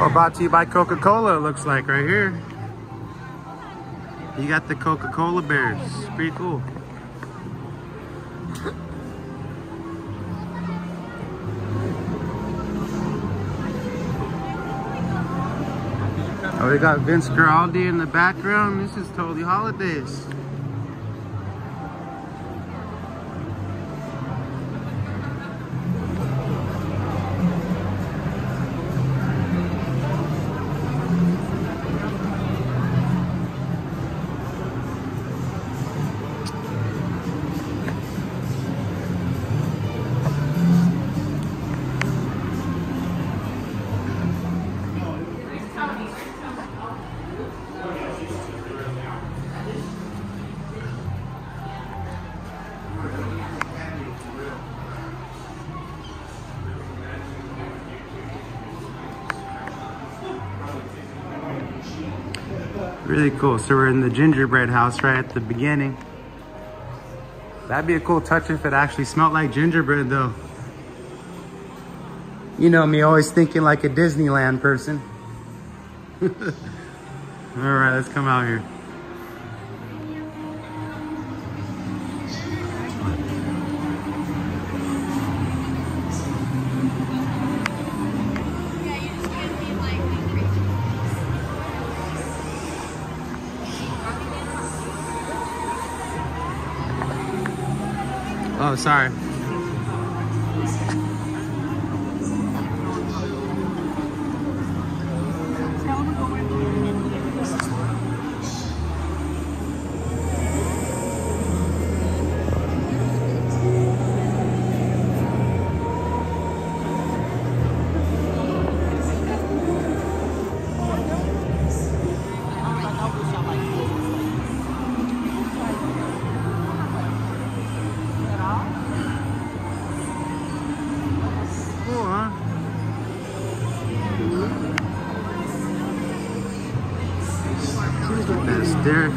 All brought to you by Coca-Cola, it looks like, right here. You got the Coca-Cola bears. It's pretty cool. Oh, we got Vince Guaraldi in the background. This is totally holidays. Really cool. So we're in the gingerbread house right at the beginning. That'd be a cool touch if it actually smelled like gingerbread though. You know me, always thinking like a Disneyland person. All right, let's come out here. Oh, sorry. There.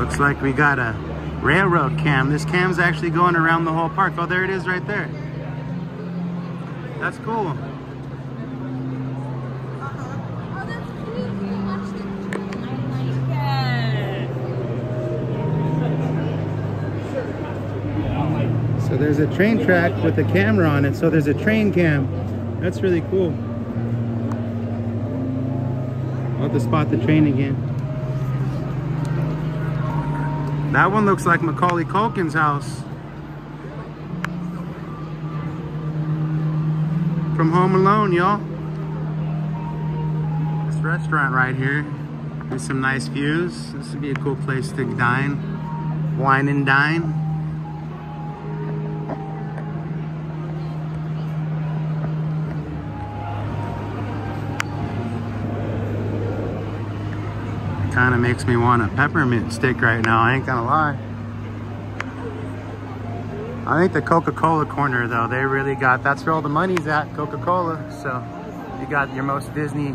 Looks like we got a railroad cam. This cam's actually going around the whole park. Oh, there it is right there. That's cool. So there's a train track with a camera on it. So there's a train cam. That's really cool. I'll have to spot the train again. That one looks like Macaulay Culkin's house from Home Alone, y'all. This restaurant right here with some nice views. This would be a cool place to dine, wine and dine. Kind of makes me want a peppermint stick right now, I ain't gonna lie. I think the Coca-Cola corner though, they really got, that's where all the money's at, Coca-Cola. So you got your most Disney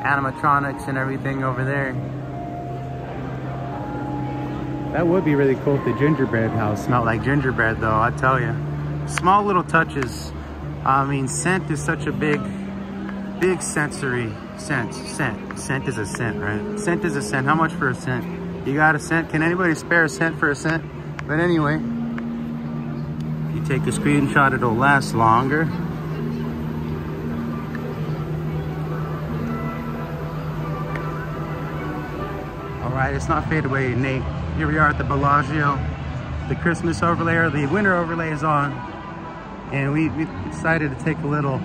animatronics and everything over there. That would be really cool if the gingerbread house smelled like gingerbread though, I tell you. Small little touches. I mean, scent is such a big sensory scent is a scent, right? Scent is a scent. How much for a scent? You got a scent? Can anybody spare a scent for a scent? But anyway, if you take a screenshot, it'll last longer. All right, it's not fade away, Nate. Here we are at the Bellagio. the Christmas overlay or the winter overlay is on, and we decided to take a little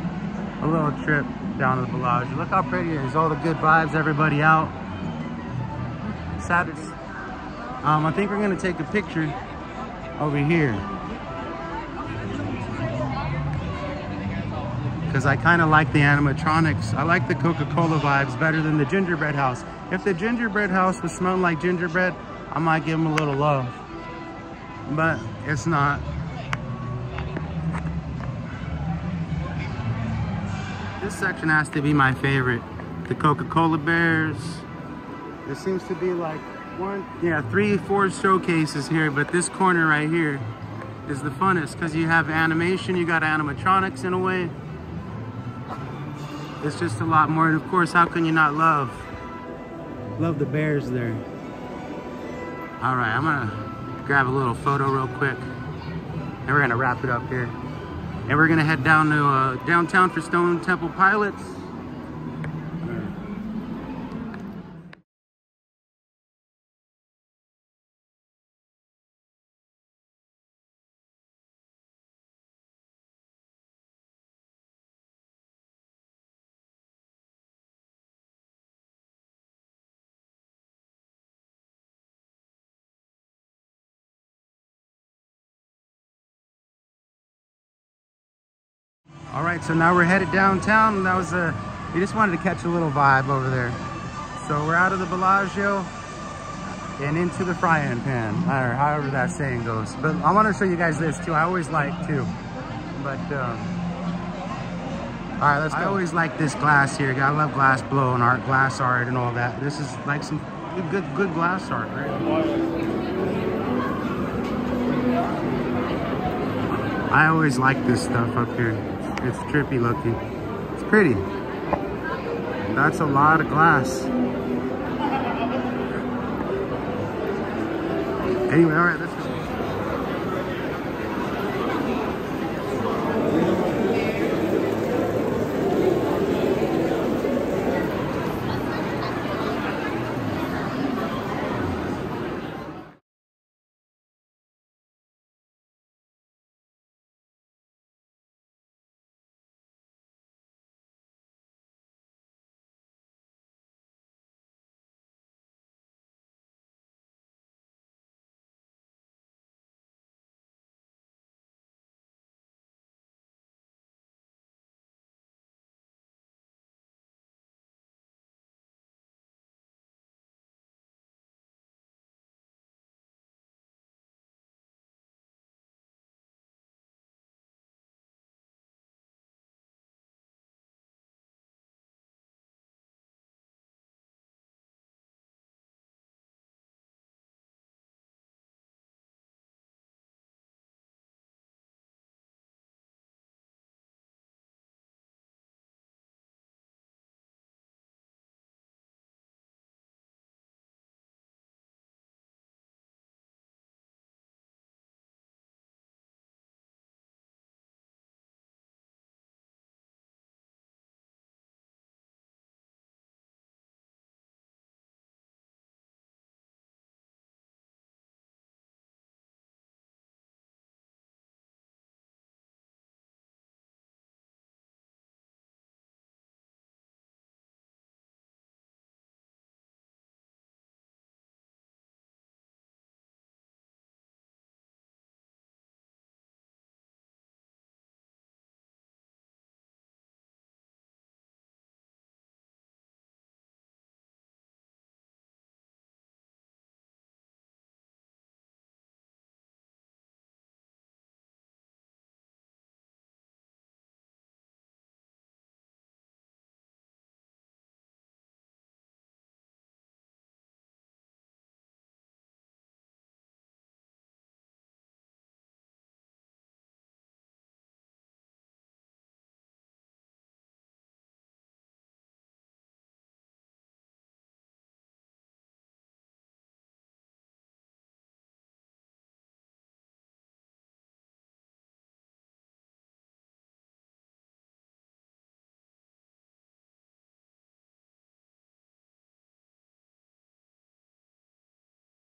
trip down to the Bellagio. Look how pretty it is, all the good vibes, everybody out. Saturday. I think we're gonna take a picture over here, because I kind of like the animatronics. I like the Coca-Cola vibes better than the gingerbread house. If the gingerbread house was smelling like gingerbread, I might give them a little love, but it's not. This section has to be my favorite. The Coca-Cola bears. There seems to be like three, four showcases here, but this corner right here is the funnest because you have animation, you got animatronics in a way. It's just a lot more, and of course, how can you not love the bears there? All right, I'm gonna grab a little photo real quick, and we're gonna wrap it up here. And we're gonna head down to downtown for Stone Temple Pilots. All right, so now we're headed downtown. That was we just wanted to catch a little vibe over there. So we're out of the Bellagio and into the frying pan, or however that saying goes. But I want to show you guys this too. I always like too. But all right, let's go. I always like this glass here. I love glass blow and art, glass art, and all that. This is like some good glass art, right? I always like this stuff up here. It's trippy looking. It's pretty. That's a lot of glass. Anyway, all right, let's